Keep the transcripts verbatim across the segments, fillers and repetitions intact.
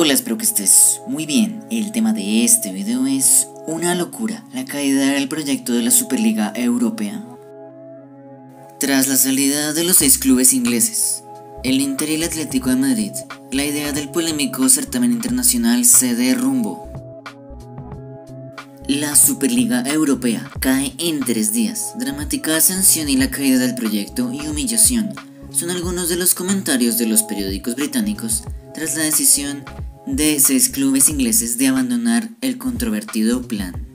Hola, espero que estés muy bien. El tema de este video es una locura, la caída del proyecto de la Superliga Europea. Tras la salida de los seis clubes ingleses, el Inter y el Atlético de Madrid, la idea del polémico certamen internacional se derrumbó. La Superliga Europea cae en tres días. Dramática sanción y la caída del proyecto y humillación son algunos de los comentarios de los periódicos británicos tras la decisión de seis clubes ingleses de abandonar el controvertido plan.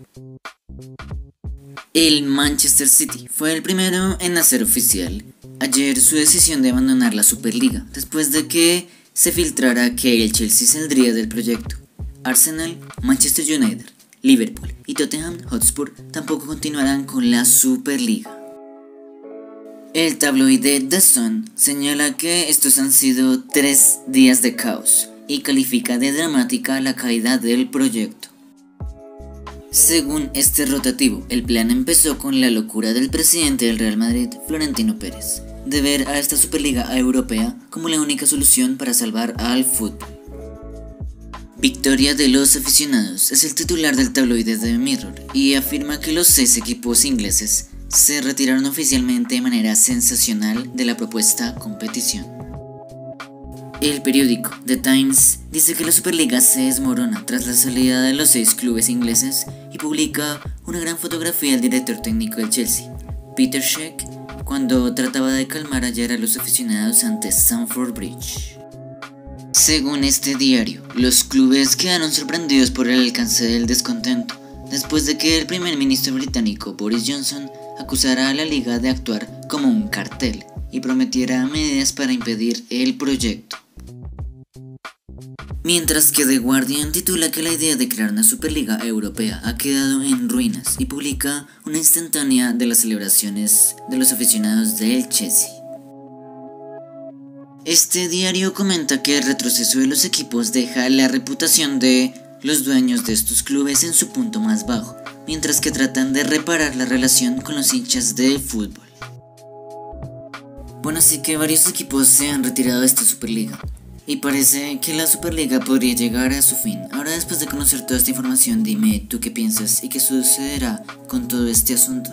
El Manchester City fue el primero en hacer oficial ayer su decisión de abandonar la Superliga, después de que se filtrara que el Chelsea saldría del proyecto. Arsenal, Manchester United, Liverpool y Tottenham Hotspur tampoco continuarán con la Superliga. El tabloide The Sun señala que estos han sido tres días de caos y califica de dramática la caída del proyecto. Según este rotativo, el plan empezó con la locura del presidente del Real Madrid, Florentino Pérez, de ver a esta Superliga Europea como la única solución para salvar al fútbol. Victoria de los aficionados es el titular del tabloide The Mirror y afirma que los seis equipos ingleses se retiraron oficialmente de manera sensacional de la propuesta competición. El periódico The Times dice que la Superliga se desmorona tras la salida de los seis clubes ingleses y publica una gran fotografía del director técnico del Chelsea, Peter Schmeichel, cuando trataba de calmar ayer a los aficionados ante Stamford Bridge. Según este diario, los clubes quedaron sorprendidos por el alcance del descontento, después de que el primer ministro británico Boris Johnson acusara a la liga de actuar como un cartel y prometiera medidas para impedir el proyecto. Mientras que The Guardian titula que la idea de crear una Superliga Europea ha quedado en ruinas y publica una instantánea de las celebraciones de los aficionados del Chelsea. Este diario comenta que el retroceso de los equipos deja la reputación de los dueños de estos clubes en su punto más bajo, mientras que tratan de reparar la relación con los hinchas de fútbol. Bueno, así que varios equipos se han retirado de esta Superliga, y parece que la Superliga podría llegar a su fin. Ahora, después de conocer toda esta información, dime tú qué piensas y qué sucederá con todo este asunto.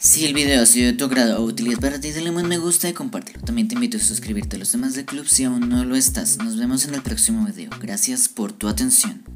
Si el video ha sido de tu agrado o utilidad para ti, dale un buen me gusta y compártelo. También te invito a suscribirte a Los Temas del Club si aún no lo estás. Nos vemos en el próximo video. Gracias por tu atención.